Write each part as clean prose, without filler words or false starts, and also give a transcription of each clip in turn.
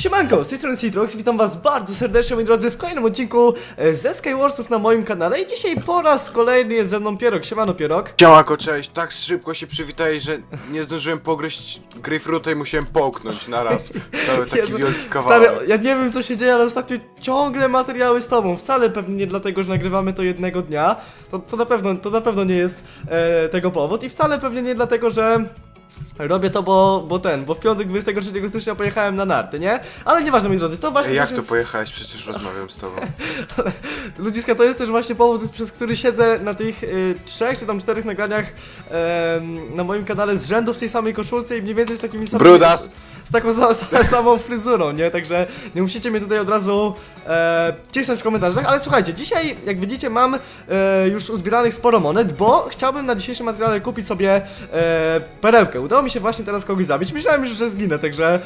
Siemanko, z tej strony Sitr0x, witam was bardzo serdecznie, moi drodzy, w kolejnym odcinku ze Skywarsów na moim kanale. I dzisiaj po raz kolejny jest ze mną Pierog. Siemano, Pierog. Siemanko, cześć, tak szybko się przywitaj, że nie zdążyłem pogryźć grejpfruta i musiałem połknąć na raz. Cały taki Jezu, wielki kawałek. Stary, ja nie wiem co się dzieje, ale ostatnio ciągle materiały z tobą. Wcale pewnie nie dlatego, że nagrywamy to jednego dnia. To na pewno nie jest tego powód. I wcale pewnie nie dlatego, że... robię to, bo w piątek 23 stycznia pojechałem na narty, nie? Ale nieważne, moi drodzy, to właśnie... Ej, jak to jest... pojechałeś? Przecież rozmawiam z tobą. Ludziska, to jest też właśnie powód, przez który siedzę na tych 3 czy tam 4 nagraniach na moim kanale z rzędu w tej samej koszulce i mniej więcej z takimi samymi... Brudas! Z taką samą fryzurą, nie? Także nie musicie mnie tutaj od razu cisnąć w komentarzach, ale słuchajcie, dzisiaj, jak widzicie, mam już uzbieranych sporo monet, bo chciałbym na dzisiejszym materiale kupić sobie perełkę. Udało mi się właśnie teraz kogoś zabić, myślałem już, że zginę, także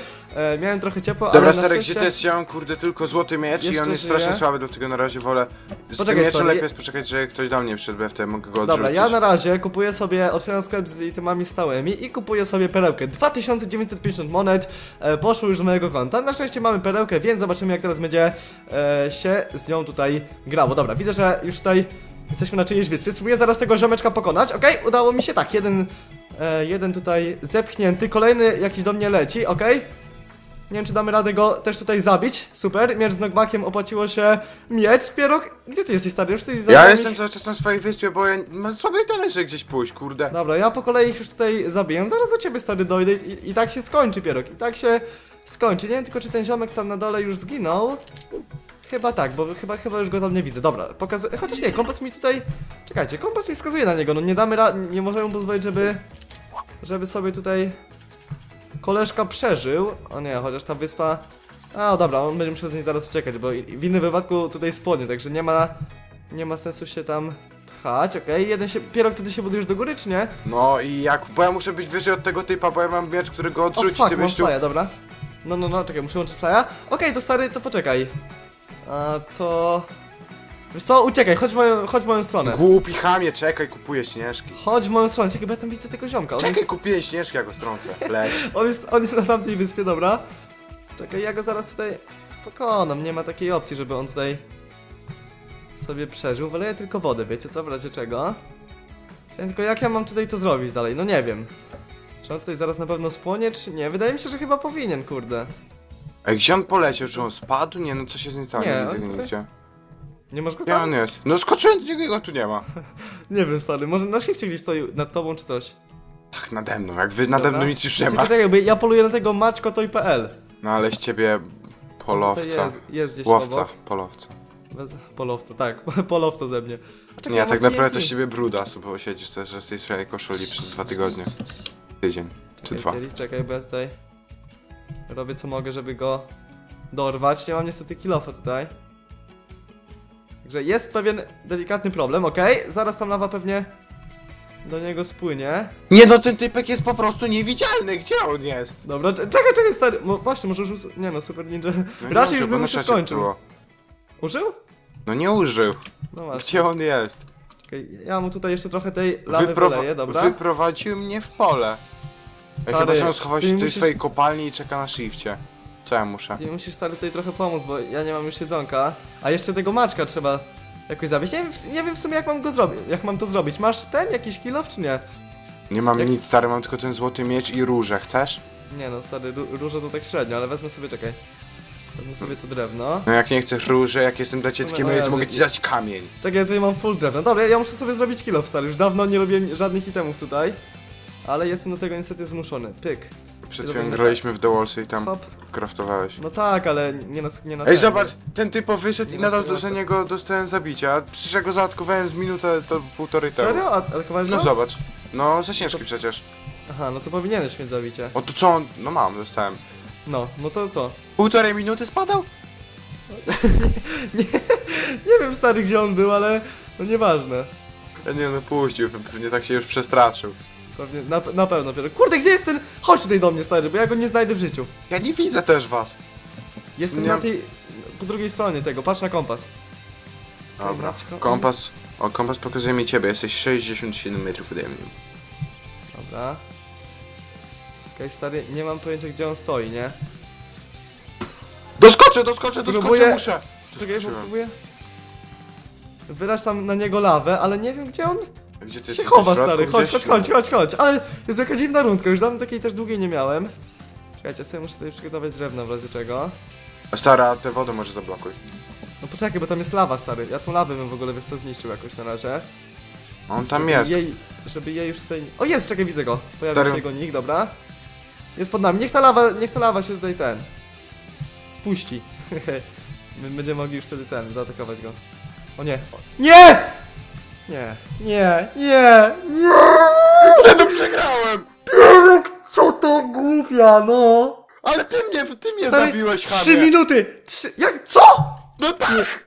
miałem trochę ciepło, ale... Dobra, Serek, gdzie to jest? Ja mam, kurde, tylko złoty miecz i on jest strasznie słaby, dlatego na razie wolę... Z tym mieczem lepiej jest poczekać, że ktoś do mnie przyszedł, bo ja wtedy mogę go odrzucić. Dobra, ja na razie kupuję sobie, otwieram sklep z itemami stałymi i kupuję sobie perełkę. 2950 monet poszło już z mojego konta. Na szczęście mamy perełkę, więc zobaczymy, jak teraz będzie się z nią tutaj grało. Dobra, widzę, że już tutaj jesteśmy na czyjejś wyspie. Spróbuję zaraz tego ziomeczka pokonać. Okej, udało mi się, tak, jeden tutaj zepchnięty, kolejny jakiś do mnie leci, okej. Nie wiem, czy damy radę go też tutaj zabić. Super, miecz z knockbackiem, opłaciło się mieć. Pierog, gdzie ty jesteś, stary? Już ty ja jestem cały czas na swojej wyspie, bo ja mam słabe itemy, że gdzieś pójść, kurde. Dobra, ja po kolei ich już tutaj zabiję. Zaraz do ciebie, stary, dojdę i tak się skończy, Pierog. I tak się skończy. Nie wiem tylko, czy ten ziomek tam na dole już zginął. Chyba tak, bo chyba już go tam nie widzę. Dobra, pokazuję. Chociaż nie, kompas mi tutaj... Czekajcie, kompas mi wskazuje na niego. No nie damy rady, nie możemy mu pozwolić, żeby sobie tutaj... koleżka przeżył. O nie, chociaż ta wyspa... A, dobra, on będzie musiał z niej zaraz uciekać, bo w innym wypadku tutaj spłonie, także nie ma sensu się tam pchać. Okej, jeden się... Pierog, ty się budujesz do góry, czy nie? No i jak... Bo ja muszę być wyżej od tego typa, bo ja mam miecz, który go odrzuci. O fuck, mam flya, dobra. No, czekaj, muszę łączyć flya. Okej, to stary, to poczekaj. A to... Wiesz co, uciekaj, chodź w moją stronę. Głupi chamie, czekaj, kupuję śnieżki. Chodź w moją stronę, czekaj, bo ja tam widzę tego ziomka. Czekaj, jest... kupię śnieżki, ja go strącę, leć. on jest na tamtej wyspie, dobra. Czekaj, ja go zaraz tutaj pokonam, nie ma takiej opcji, żeby on tutaj sobie przeżył. Wyleję tylko wodę, wiecie co, w razie czego. Tylko jak ja mam tutaj to zrobić dalej, no nie wiem. Czy on tutaj zaraz na pewno spłonie, czy nie? Wydaje mi się, że chyba powinien, kurde. Ej, gdzie on poleciał, czy on spadł? Nie, no co się z nim stało, nie widzę tutaj... Nie masz go tam? Nie, on jest. No skoczyłem do niego i go tu nie ma. Nie wiem, stary, może na shifcie gdzieś stoi nad tobą czy coś? Tak, nade mną, jak wy nade mną nic już nie ma. Czekaj, jakby ja poluję na tego maćkotoj.pl. No ale z ciebie polowca. Jest gdzieś obok. Polowca, tak, polowca ze mnie. Czekaj, nie, ja tak naprawdę to z ciebie brudas, bo siedzisz też z tej swojej koszuli przez 2 tygodnie. Tydzień, czekaj, czy 2. Czekaj, bo ja tutaj robię co mogę, żeby go dorwać. Nie mam niestety kilofa tutaj. Także jest pewien delikatny problem, okej? Zaraz tam lawa pewnie do niego spłynie. Nie, no ten typek jest po prostu niewidzialny, gdzie on jest? Dobra, czekaj, stary, no, właśnie, może już... Nie no, super ninja, no raczej już bym już się skończył. Użył? No nie użył. No właśnie. Gdzie on jest? Czekaj, ja mu tutaj jeszcze trochę tej lawy wyleję, dobra? Wyprowadził mnie w pole. Stary, ja chyba się schował się w swojej kopalni i czeka na shifcie. Co ja muszę? Ty musisz, stary, tutaj trochę pomóc, bo ja nie mam już jedzonka. A jeszcze tego maczka trzeba jakoś zabić. Nie wiem w sumie, jak mam go zrobić. Jak mam to zrobić? Masz ten jakiś kilof, czy nie? Nie mam nic, stary, mam tylko ten złoty miecz i róże. Chcesz? Nie no, stary, róże to tak średnio, ale wezmę sobie, czekaj. Wezmę sobie to drewno. No jak nie chcesz róże, jak jestem dla dzieckiem, to mogę ci dać kamień. Czekaj, ja tutaj mam full drewno. Dobra, ja muszę sobie zrobić kilof, stary. Już dawno nie robię żadnych itemów tutaj. Ale jestem do tego niestety zmuszony. Pyk. Przed chwilą graliśmy w The Wallsy i tam kraftowałeś. No tak, ale nie na Ej, zobacz, ten typo wyszedł i nadal do niego dostałem zabicia. Przecież ja go zaatakowałem z minutę do 1,5 temu. Serio? Atakowałeś go? No zobacz. No, za ciężki to... przecież. Aha, no to powinieneś mieć zabicie. O to co on... No mam, dostałem. No to co? 1,5 minuty spadał? nie wiem, stary, gdzie on był, ale... No nieważne. Nie no, puścił, pewnie tak się już przestraszył. Pewnie, na pewno, kurde, gdzie jest ten? Chodź tutaj do mnie, stary, bo ja go nie znajdę w życiu. Ja nie widzę też was. Jestem na tej... po drugiej stronie tego, patrz na kompas. Dobra, kompas. O, kompas pokazuje mi ciebie, jesteś 67 metrów ode mnie. Dobra. Okej, stary, nie mam pojęcia, gdzie on stoi, nie? Doskoczę, muszę! Czekaj, próbuję. Wyraź tam na niego lawę, ale nie wiem, gdzie on... Gdzie ty się chowa, stary, chodź. Ale jest jaka dziwna rundka, już dawno takiej też długiej nie miałem. Czekajcie, ja sobie muszę tutaj przygotować drewno w razie czego. Stara, tę wodę może zablokuj. No poczekaj, bo tam jest lawa, stary. Ja tą lawę bym w ogóle, wiesz co, zniszczył jakoś na razie. On tam jest. Żeby jej już tutaj... O, jest, czekaj, widzę go. Pojawił się jego nick, dobra. Jest pod nami, niech ta lawa się tutaj ten... spuści. Będziemy mogli już wtedy ten, zaatakować go. O nie! Nie! Wtedy przegrałem! Pierog, co to głupia, no! Ale ty mnie stary, zabiłeś, chamie! 3 minuty! Jak? Co?! No tak!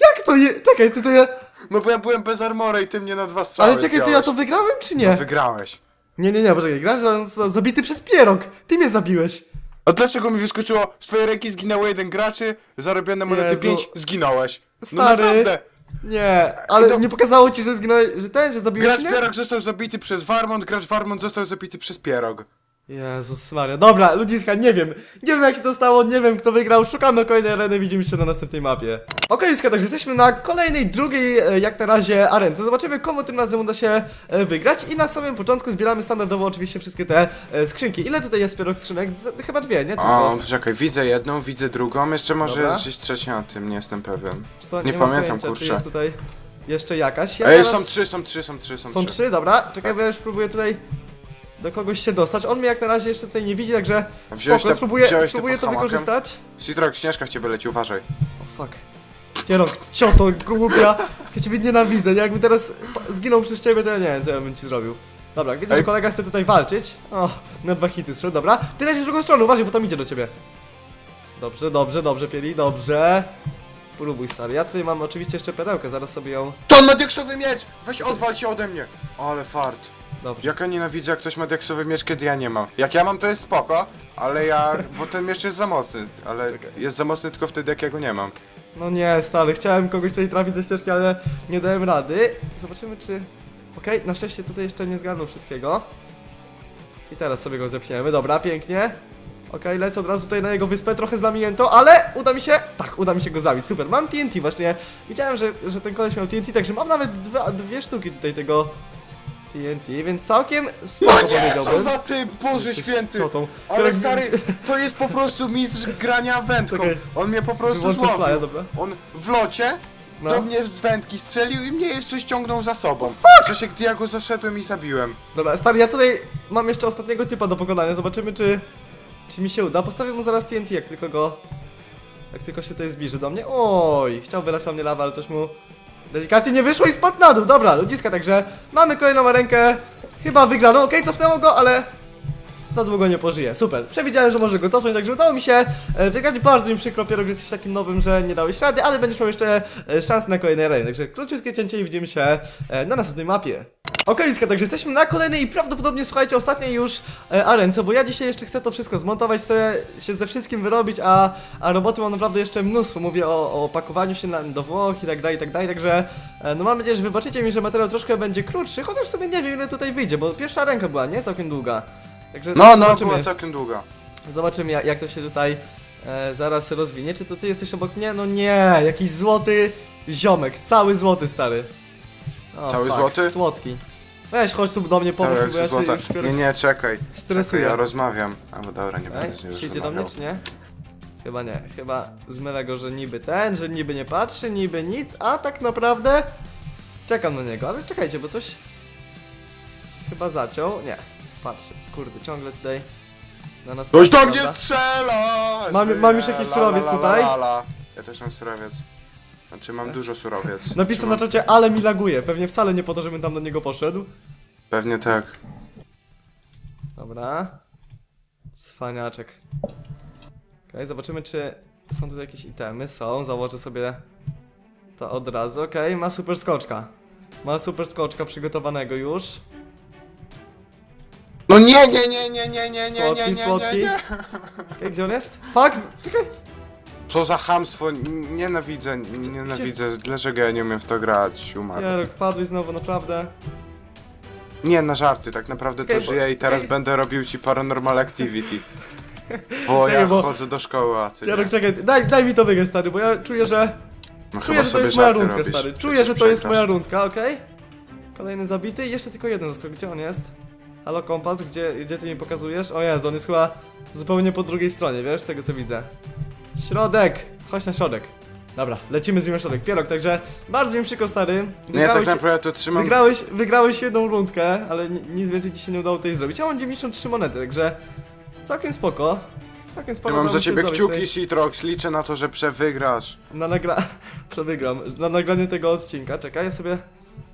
Jak to je? Czekaj, ty to ja... No bo ja byłem bez armora i ty mnie na 2 strzały. Ale czekaj, to ja to wygrałem, czy nie? No wygrałeś. Nie, poczekaj, grałem zabity przez Pierog! Ty mnie zabiłeś! A dlaczego mi wyskoczyło? Z twojej ręki zginęło 1 gracz, zarobione monety 5, zginąłeś. Stary. No naprawdę. Nie, ale no, nie pokazało ci, że zginąłeś, że zabiłeś gracz mnie? Pierog został zabity przez Warmont, gracz Warmont został zabity przez Pierog. Jezus Maria. Dobra, ludziska, nie wiem jak się to stało, nie wiem kto wygrał, szukamy kolejnej areny, widzimy się na następnej mapie. Okej, ludziska, także jesteśmy na kolejnej, drugiej jak na razie arence, zobaczymy komu tym razem uda się wygrać i na samym początku zbieramy standardowo oczywiście wszystkie te skrzynki. Ile tutaj jest Pierog skrzynek? Chyba 2, nie? O, czekaj, widzę jedną, widzę drugą, jeszcze może jest gdzieś trzecia, o tym nie jestem pewien. Co, nie pamiętam, kurczę. Czy jest tutaj jeszcze jakaś? Ja teraz... Są trzy. Są 3, dobra, czekaj, bo ja już próbuję tutaj... do kogoś się dostać. On mnie jak na razie jeszcze tutaj nie widzi, także spoko, spróbuję to wykorzystać. Sitr0x, śnieżka w ciebie leci, uważaj. O fuck. Pierog, cioto, głupia. Ja ciebie nienawidzę, nie? Jakby teraz zginął przez ciebie, to ja nie wiem, co ja bym ci zrobił. Dobra, widzę, że kolega chce tutaj walczyć. O, na 2 hity zszedł, dobra. Ty lecisz w drugą stronę, uważaj, bo tam idzie do ciebie. Dobrze, Pieli, dobrze. Próbuj, stary. Ja tutaj mam oczywiście jeszcze perełkę, zaraz sobie ją... To on ma deksowy miecz! Weź odwal się ode mnie! Ale fart. Dobrze. Jak ja nienawidzę, jak ktoś ma deksowy miecz, kiedy ja nie mam. Jak ja mam, to jest spoko, ale ja... Bo ten miecz jest za mocny, ale czekaj. Jest za mocny tylko wtedy, jak ja go nie mam. No nie, stary, chciałem kogoś tutaj trafić ze ścieżki, ale nie dałem rady. Zobaczymy, czy... Okej, na szczęście tutaj jeszcze nie zgarnął wszystkiego. I teraz sobie go zepchniemy, dobra, pięknie. Okej, lecę od razu tutaj na jego wyspę, trochę znamięto, ale uda mi się... Tak, uda mi się go zabić, super. Mam TNT właśnie, widziałem, że ten koleś miał TNT, także mam nawet 2 sztuki tutaj tego... TNT, więc całkiem spoko powiedziałbym. Co za ty, Boże Święty! Ale stary, to jest po prostu mistrz grania wędką. Okay. On mnie po prostu złapał. On w locie do mnie z wędki strzelił i mnie jeszcze ściągnął za sobą. W czasie, gdy ja go zaszedłem i zabiłem. Dobra, stary, ja tutaj mam jeszcze ostatniego typa do pokonania. Zobaczymy, czy mi się uda. Postawię mu zaraz TNT, jak tylko się tutaj zbliży do mnie. Oj, chciał wylać na mnie lawę, ale coś mu... Delikatnie nie wyszło i spadł na dół, dobra, ludziska, także mamy kolejną rękę. Chyba wygra, no okej, cofnęło go, ale za długo nie pożyje, super. Przewidziałem, że może go cofnąć, także udało mi się wygrać. Bardzo mi przykro, Pierog, że jesteś takim nowym, że nie dałeś rady, ale będziesz miał jeszcze szansę na kolejnej arenie. Także króciutkie cięcie i widzimy się na następnej mapie. Okej, także jesteśmy na kolejnej i prawdopodobnie, słuchajcie, ostatniej już arence, bo ja dzisiaj jeszcze chcę to wszystko zmontować, chcę się ze wszystkim wyrobić, a roboty mam naprawdę jeszcze mnóstwo. Mówię o pakowaniu się do Włoch i tak dalej, także no mam nadzieję, że wybaczycie mi, że materiał troszkę będzie krótszy, chociaż w sumie nie wiem, ile tutaj wyjdzie, bo pierwsza arenka była, nie? Całkiem długa. Także no, była całkiem długa. Zobaczymy, jak to się tutaj zaraz rozwinie. Czy to ty jesteś obok mnie? No nie, jakiś złoty ziomek, cały złoty, stary. O, cały fuck, złoty? Słodki. Weź, chodź tu do mnie, pomóż, bo ja się już biorę... Nie, czekaj. Stresuję. Czekaj, ja rozmawiam. Albo dobra, nie będę już rozmawiał. Do mnie, czy nie? Chyba nie. Chyba zmylę go, że niby ten, że niby nie patrzy, niby nic, a tak naprawdę... Czekam na niego, ale czekajcie, bo coś... Chyba zaciął. Nie. Patrzy. Kurde, ciągle tutaj na nas... Ktoś do mnie strzela! Mam już jakiś surowiec tutaj. Ja też mam surowiec. Znaczy mam dużo surowiec. Napiszcie na czacie, ale mi laguje. Pewnie wcale nie po to, żebym tam do niego poszedł. Pewnie tak. Dobra. Cwaniaczek. Okej, zobaczymy, czy są tutaj jakieś itemy. Są, założę sobie to od razu. Okej, ma super skoczka. Ma super skoczka przygotowanego już. No nie. Słodki. Okej, gdzie on jest? Fuck! Czekaj! Co za chamstwo, nienawidzę, dlaczego ja nie umiem w to grać, umarł. Pierog, padłeś znowu, naprawdę. Nie, na żarty, tak naprawdę to żyję i teraz będę robił ci Paranormal Activity. Bo ja chodzę do szkoły, a ty Pierog, czekaj, daj mi to wygrać, stary, bo ja czuję, że... No czuję, że to jest moja rundka, stary, czuję, że to jest moja rundka, okej? Kolejny zabity i jeszcze tylko jeden został, gdzie on jest? Halo, kompas, gdzie ty mi pokazujesz? O Jezu, on jest chyba zupełnie po drugiej stronie, wiesz, z tego co widzę. Środek! Chodź na środek. Dobra, lecimy z nim na środek. Pierog, także bardzo mi przykro, stary. Wygrałeś, tak naprawdę to trzymam... wygrałeś jedną rundkę, ale nic więcej ci się nie udało tutaj zrobić. Ja mam 93 monety, także całkiem spoko. Całkiem spoko. Ja mam za ciebie kciuki, Sitr0x, liczę na to, że przewygrasz. Przewygram. Na nagraniu tego odcinka, czekaj, ja sobie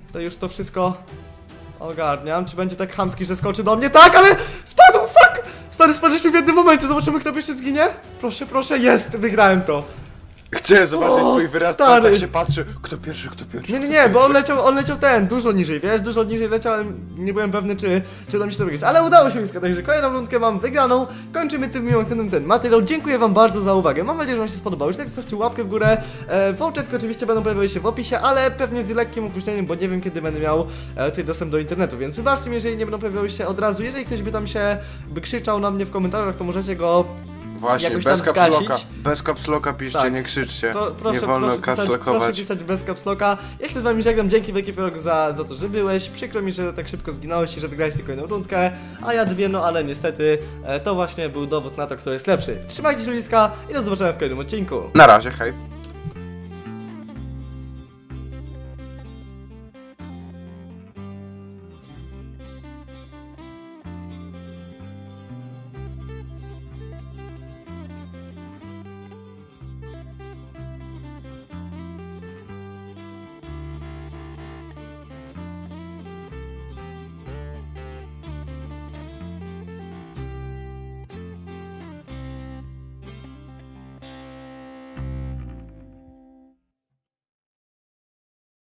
tutaj już to wszystko ogarniam. Czy będzie tak chamski, że skoczy do mnie? Tak, ale spadł, fuck! Stary, spadliśmy w jednym momencie, zobaczymy, kto pierwszy zginie. Proszę, proszę, jest, wygrałem to. Chcę zobaczyć twój wyraz, stary. Tak się patrzy, kto pierwszy. Nie, bo on leciał dużo niżej, wiesz, dużo niżej leciałem, nie byłem pewny, czy uda mi się to wygrać, ale udało się blisko, także kolejną rundkę mam wygraną, kończymy tym miłym akcentem ten materiał, dziękuję wam bardzo za uwagę, mam nadzieję, że wam się spodobało, jeśli tak zostawcie łapkę w górę, voucherki oczywiście będą pojawiały się w opisie, ale pewnie z lekkim opóźnieniem, bo nie wiem, kiedy będę miał tutaj dostęp do internetu, więc wybaczcie mi, jeżeli nie będą pojawiały się od razu, jeżeli ktoś by tam się krzyczał na mnie w komentarzach, to możecie go... Właśnie, bez kapsloka piszcie, tak. Nie krzyczcie, nie wolno kapslokować. Proszę pisać bez kapsloka. Ja się z wami żegnam, dzięki wielkie, Pierog, za to, że byłeś. Przykro mi, że tak szybko zginąłeś i że wygrałeś tylko jedną rundkę, a ja dwie, no ale niestety to właśnie był dowód na to, kto jest lepszy. Trzymajcie się bliska i do zobaczenia w kolejnym odcinku. Na razie, hej.